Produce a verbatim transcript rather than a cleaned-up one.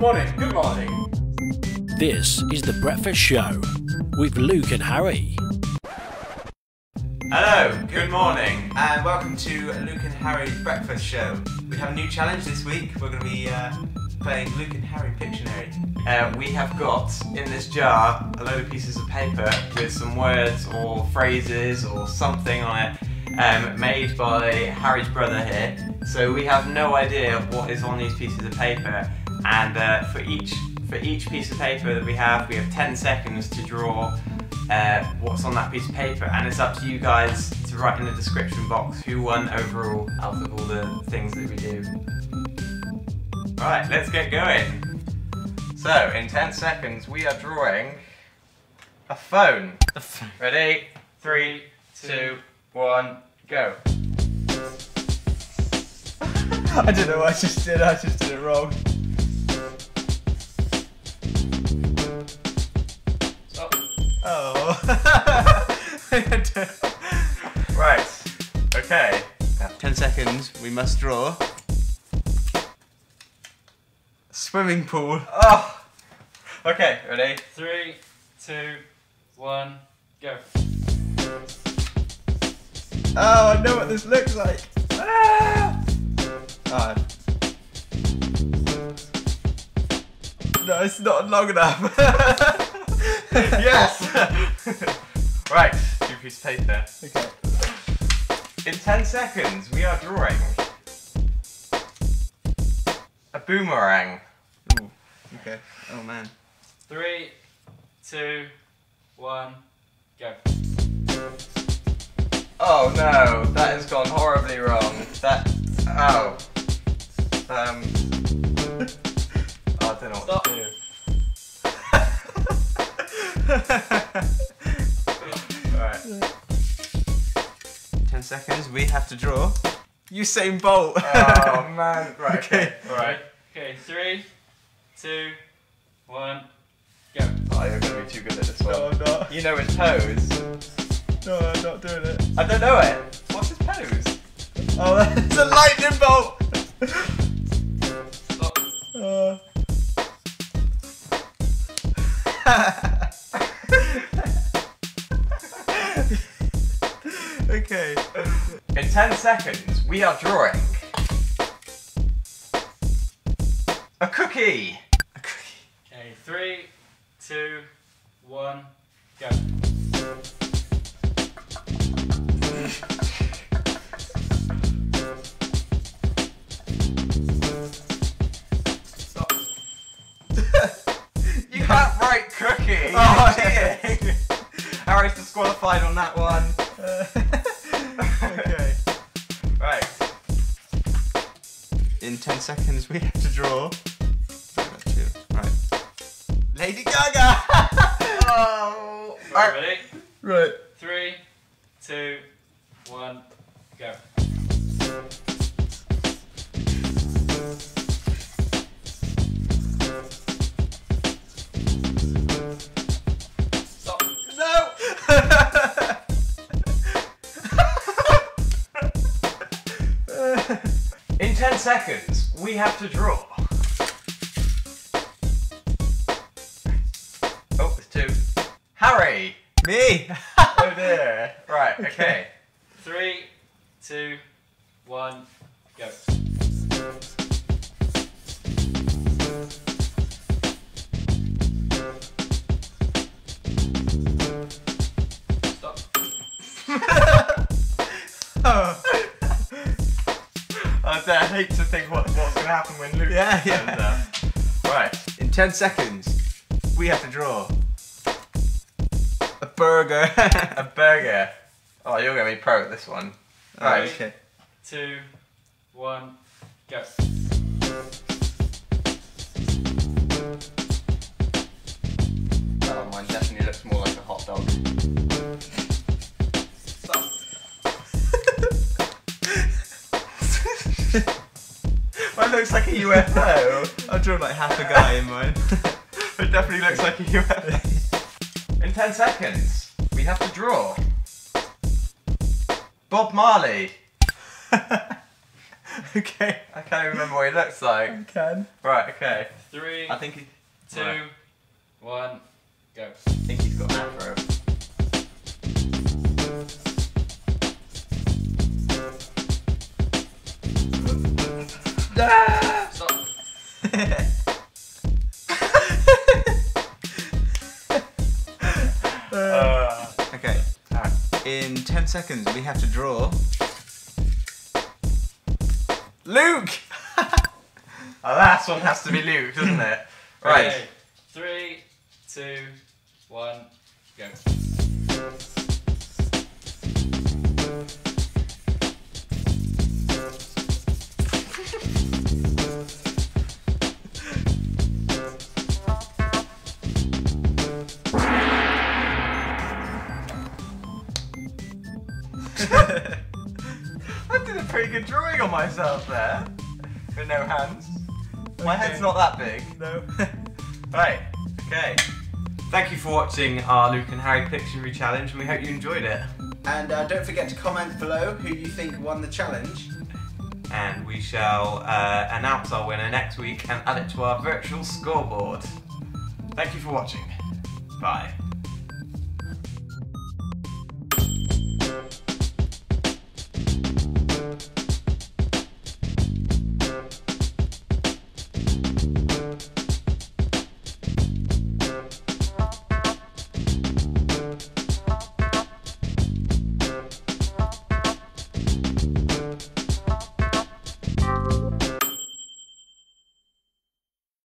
morning, good morning. This is The Breakfast Show with Luke and Harry. Hello, good morning, and welcome to Luke and Harry's Breakfast Show. We have a new challenge this week. We're going to be uh, playing Luke and Harry Pictionary. Uh, we have got in this jar a load of pieces of paper with some words or phrases or something on it. Um, made by Harry's brother here, so we have no idea what is on these pieces of paper, and uh, for each for each piece of paper that we have, we have ten seconds to draw uh, what's on that piece of paper, and it's up to you guys to write in the description box who won overall out of all the things that we do. Right, let's get going. So, in ten seconds we are drawing a phone. Ready? Three, two, one, go. I don't know what I just did, I just did it wrong. Stop. Oh. Right, okay. Ten seconds, we must draw. A swimming pool. Oh. Okay, ready? Three, two, one, go. Oh, I know what this looks like! Ah! Oh. No, it's not long enough! Yes! Right, two pieces of paper. Okay. In ten seconds, we are drawing a boomerang. Ooh, okay. Oh man. Three, two, one, go. Oh no, that has gone horribly wrong. That, oh. Um, oh I don't know Stop. What to do. Alright. Ten seconds, we have to draw. Usain Bolt. Oh man, right, okay. okay. Alright. Okay, three, two, one, go. Oh, you're going to be too good at this one. No, I'm not. You know his pose. No, I'm not doing it. I don't know it. What's his pose? Oh, that's a lightning bolt! Stop. Uh. Okay. In ten seconds, we are drawing a cookie! A cookie. Okay, three, two, one, go. Stop. You can't write cookie! Oh, dear! Harry's disqualified on that one. Uh, okay. Right. In ten seconds, we have to draw. Right. Lady Gaga! Oh! Right, ready? Right. Three, two, one, go. Stop. No! In ten seconds, we have to draw. Oh, it's two. Harry! Me! Oh dear. Right, okay. okay. Three, two, one, go. Stop. Oh. I, I hate to think what, what's going to happen when Luke yeah, yeah. turns up. Right. In ten seconds, we have to draw a burger. A burger. Oh, you're going to be pro at this one. All right, Three, okay. two, one, go. Oh, mine definitely looks more like a hot dog. Stop. Mine looks like a U F O. I've drawn like half a guy in mine. It definitely looks like a U F O. In ten seconds, we have to draw Bob Marley. Okay. I can't remember what he looks like. I can. Right, okay. Three, I think he, two, right. one, go. I think he's got an afro. Stop. uh, okay. Right. In ten seconds, we have to draw. Luke. The last one has to be Luke, doesn't it? Right. Okay. Three, two, one, go. I did a pretty good drawing on myself there. With no hands. My head's not that big. No. Right, okay. Thank you for watching our Luke and Harry Pictionary Challenge, and we hope you enjoyed it. And uh, don't forget to comment below who you think won the challenge. And we shall uh, announce our winner next week and add it to our virtual scoreboard. Thank you for watching. Bye.